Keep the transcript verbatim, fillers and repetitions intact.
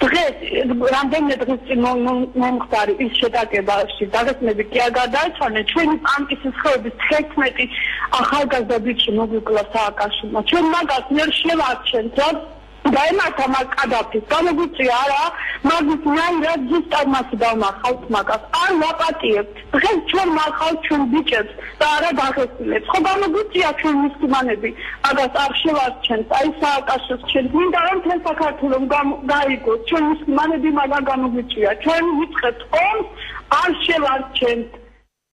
تغير رامدين تغير مم مم مختار إيش شتاء باشي تغير مبكيا قداش أنا شوين أم كيسخو بتحكم تي أخاك زبيش نوبي كلاسا كاشم شوين ما قصير شلات شنطة دائما تماك أدابتي كانوا بتيارا ما بتنام رجست أو ما سدوا ما خاوت ما قص أنا وقتي تغير شوين ما خاوت شون بيجت تارا داخل سلة خدامة بتيار شون مسلمان بي أقص أرشلات شنطة أي ساعة كاشم شنطة من دارن تلفا كاتلون قام قايقو شون مسلمان بي ما لا قاموا بتيار شون بيجت أم أرشلات شنطة